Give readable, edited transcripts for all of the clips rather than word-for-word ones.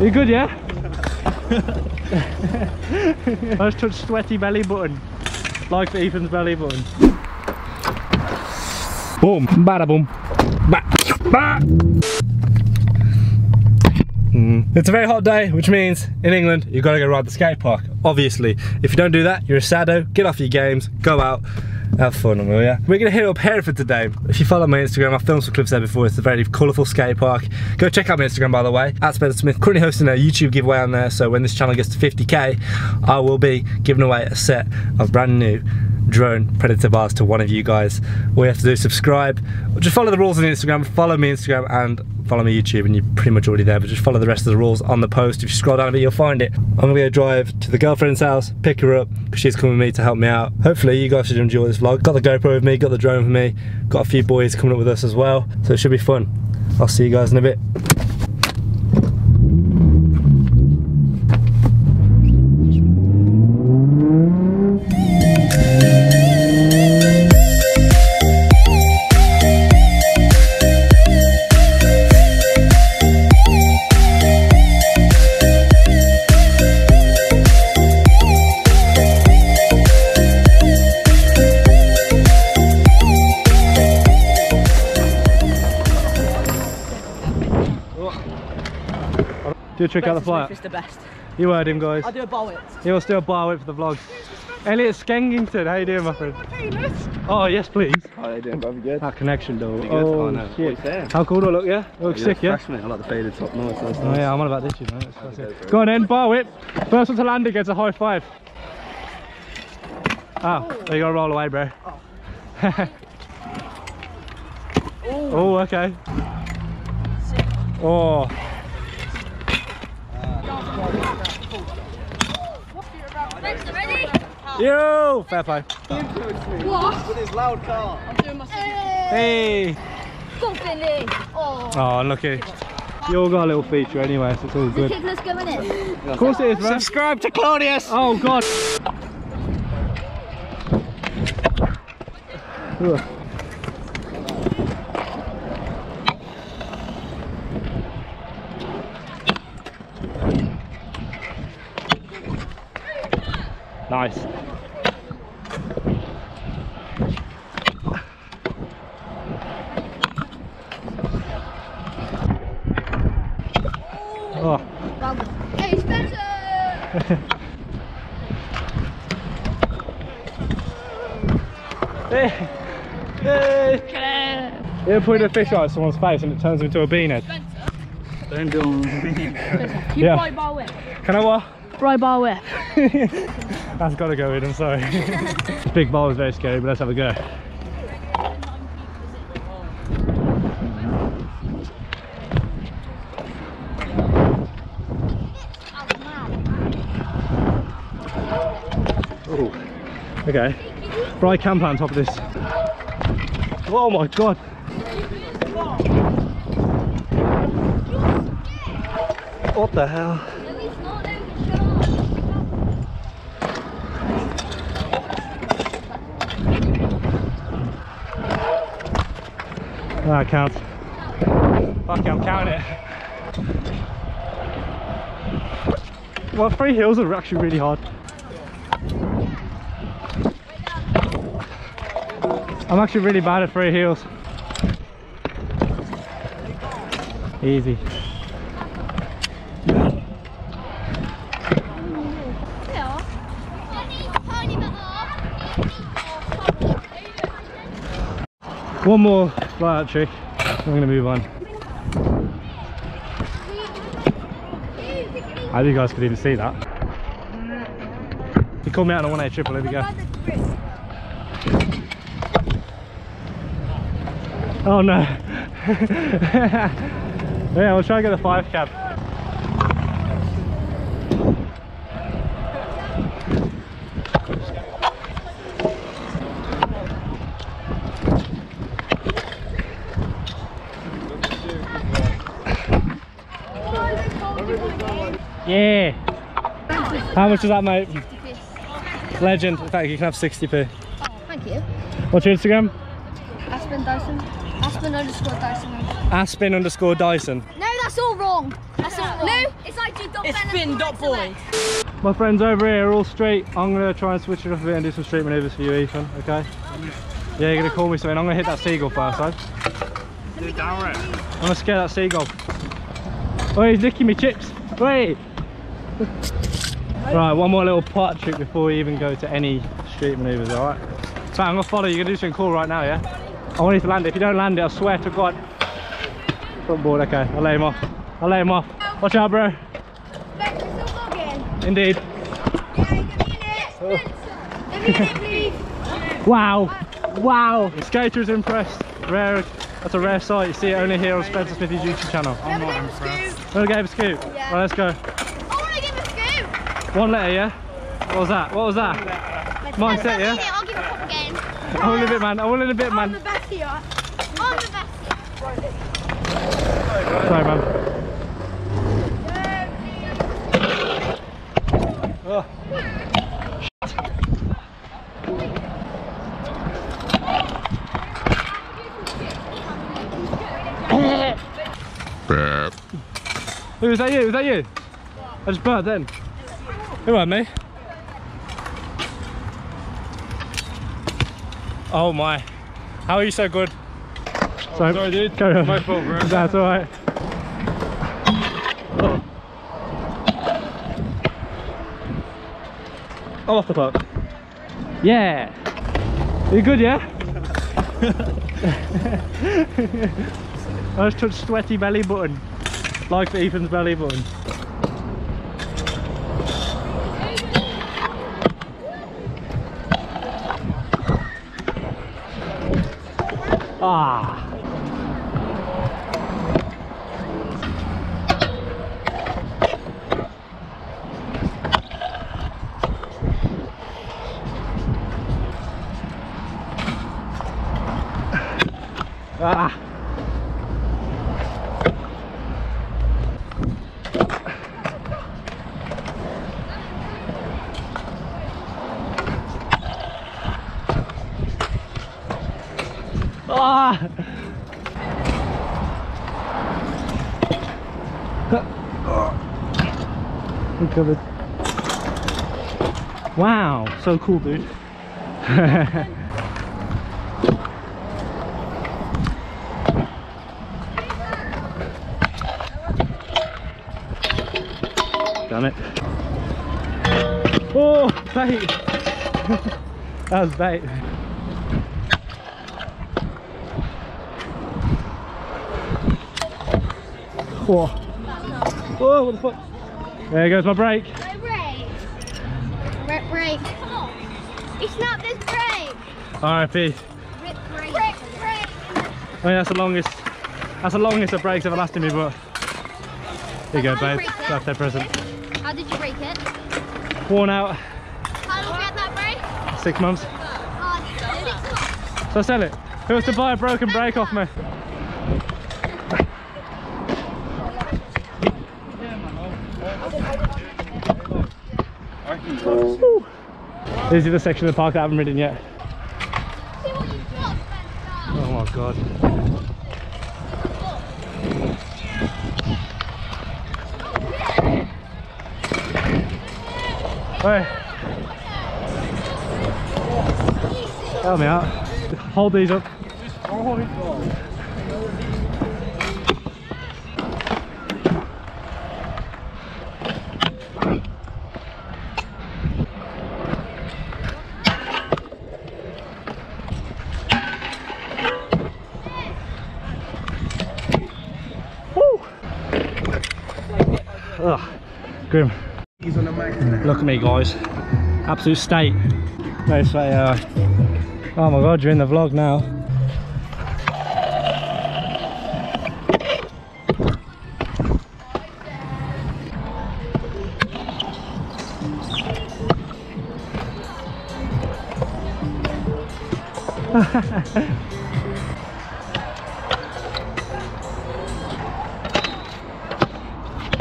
You good, yeah? I just touched sweaty belly button. Like Ethan's belly button. Boom, bada boom. Ba ba. It's a very hot day, which means in England you've got to go ride the skate park. Obviously, if you don't do that, you're a saddo. Get off your games, go out, have fun, will ya? We're gonna hit up Hereford today. If you follow my Instagram, I've filmed some clips there before. It's a very colourful skate park. Go check out my Instagram, by the way, @SpencerSmith. Currently hosting a YouTube giveaway on there, so when this channel gets to 50k, I will be giving away a set of brand new drone predator bars to one of you guys. All you have to do is subscribe, or just follow the rules on Instagram, follow me Instagram and follow me YouTube, and you're pretty much already there, but just follow the rest of the rules on the post. If you scroll down a bit, you'll find it. I'm gonna go drive to the girlfriend's house, pick her up, because she's coming with me to help me out. Hopefully you guys should enjoy this vlog. Got the GoPro with me, got the drone with me, got a few boys coming up with us as well, so it should be fun. I'll see you guys in a bit. Do a trick out the flat. Is the best. You heard him, guys. I'll do a bar whip. He will still bar whip for the vlog. Elliot Skengington, how you doing, my friend? Oh, yes, please. How you doing, brother? Good. That connection, though. Oh, no. Shit. How cool do I look, yeah? I look sick, yeah? Freshman. I like the faded top. No, nice. Oh, yeah, I'm on about this, you know. That's go on then, bar whip. First one to land, it gets a high five. Oh, there you go, roll away, bro. Oh, oh okay. Sick. Oh. Yo! Fair play. You influenced me. What? With his loud car. I'm doing my hey! Hey! Oh, unlucky. You all got a little feature anyway, so it's all good. It's kickless going in. Of course it is, man. Subscribe to Claudius! Oh, God. Nice. Oh. Hey, Spencer! Hey! Hey! You put a fish out of someone's face and it turns them into a bean head. Spencer. Don't do it. You yeah. Right bar whip. Can I what? Right bar whip. That's got to go in, I'm sorry. This big ball is very scary, but let's have a go. Ooh. Okay, right camper on top of this. Oh my god! What the hell? That counts. Fuck it, I'm counting it. Well, free hills are actually really hard. I'm actually really bad at free hills. Easy. One more fly out trick, I'm going to move on. I think you guys could even see that. He called me out on a 1A triple, here we go. Oh no. Yeah, we'll try and get the 5 cap. Yeah! How much is that, mate? 60p. Legend. Thank you, you can have 60p. Oh, thank you. What's your Instagram? Aspen Dyson. Aspen _Dyson. Aspen _Dyson. No, that's all wrong. That's all wrong. No, it's like It's spin dot boy. My friends over here are all street. I'm going to try and switch it off a bit and do some street manoeuvres for you, Ethan, okay? Yeah, you're going to call me something. I'm going to hit that seagull first, though. Do it down right. I'm going to scare that seagull. Oh, he's licking me chips. Wait. Right, one more little putt trick before we even go to any street manoeuvres, alright? So I'm going to follow you. You're going to do something cool right now, yeah? I want you to land it. If you don't land it, I swear to God. Front board, okay. I'll lay him off. I'll lay him off. Watch out, bro. Indeed. Wow. Wow. The skater is impressed. Rare. That's a rare sight. You see it only here on Spencer Smith's YouTube channel. I'm not impressed. Wanna give a scoop? Yeah. Right, let's go. I wanna give a scoop. One letter, yeah? What was that? What was that? Mindset, yeah? I'll give a pop again. I want a bit, man. I want a bit, man. I'm the best here. I'm the best here. Sorry, man. Oh. Who was that? You? Was that you? I just burnt then. Who am I? Oh my! How are you so good? Oh, sorry, dude. Carry on. My fault, bro. That's all right. I'm off the puck. Yeah. Are you good, yeah? I just touched sweaty belly button. Like the Ethan's belly button. Ah. Ah. Ah. I'm covered. Wow, so cool, dude. Damn it. Oh, bait! That was bait. Whoa. Whoa, what the fuck? There goes my break. My break. Rip break. It's not this break. R.I.P. Rip break. Rip break. I mean, that's the longest of breaks ever lasted me, but. Here you go, babe. Birthday present. How did you break it? Worn out. How long did that break? 6 months. Oh, 6 months. So I sell it. Who wants to buy a broken break off me? This is the section of the park that I haven't ridden yet. See what you've got, Spencer. Oh my God. Hey. Help me out. Hold these up. Woo! Ugh, grim. Look at me, guys. Absolute state. Nice, right, oh my God, you're in the vlog now.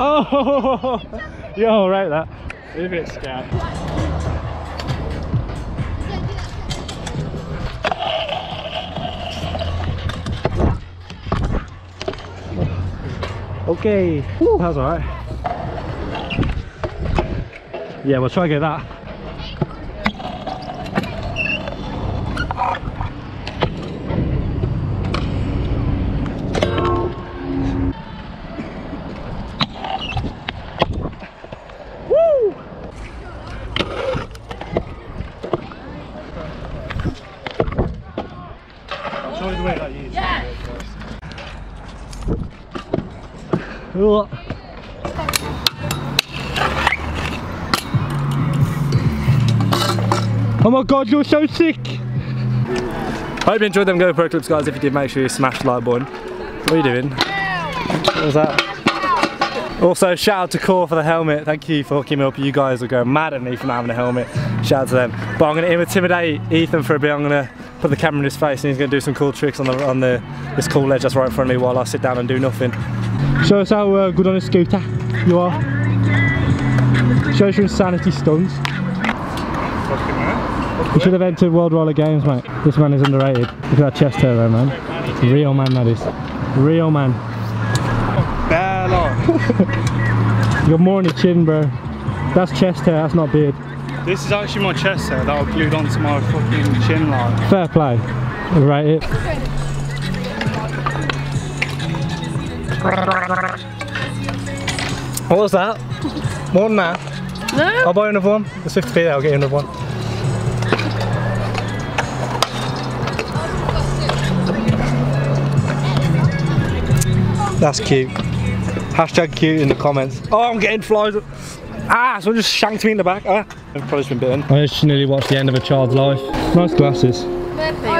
Oh, you're all right, that. You're a bit scared. Okay. Woo, that was alright. Yeah, we'll try to get that. Woo! Show me the way that you do. Yeah! Oh my god, you're so sick! Hope you enjoyed them GoPro clips, guys. If you did, make sure you smash the like button. What are you doing? What was that? Also, shout out to Cor for the helmet. Thank you for hooking me up. You guys are going mad at me for not having a helmet. Shout out to them. But I'm going to intimidate Ethan for a bit. I'm going to put the camera in his face and he's going to do some cool tricks on this cool ledge that's right in front of me while I sit down and do nothing. Show us how good on a scooter you are. Show us your insanity stunts. You should have entered World Roller Games, mate. This man is underrated. Look at that chest hair there, man. Real man, that is. Real man. Bear on. You got more on your chin, bro. That's chest hair, that's not beard. This is actually my chest hair that I glued onto my fucking chin line. Fair play. Right it. What was that? More than that? No. I'll buy another one. It's 50p there, I'll get you another one. That's cute. Hashtag cute in the comments. Oh, I'm getting flies. Ah, someone just shanked me in the back. Ah, I've probably been bitten. I just nearly watched the end of a child's life. Nice glasses.